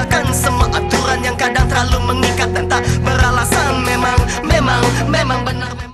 menegakkan semua aturan yang kadang terlalu mengikat dan tak beralasan. Memang benar.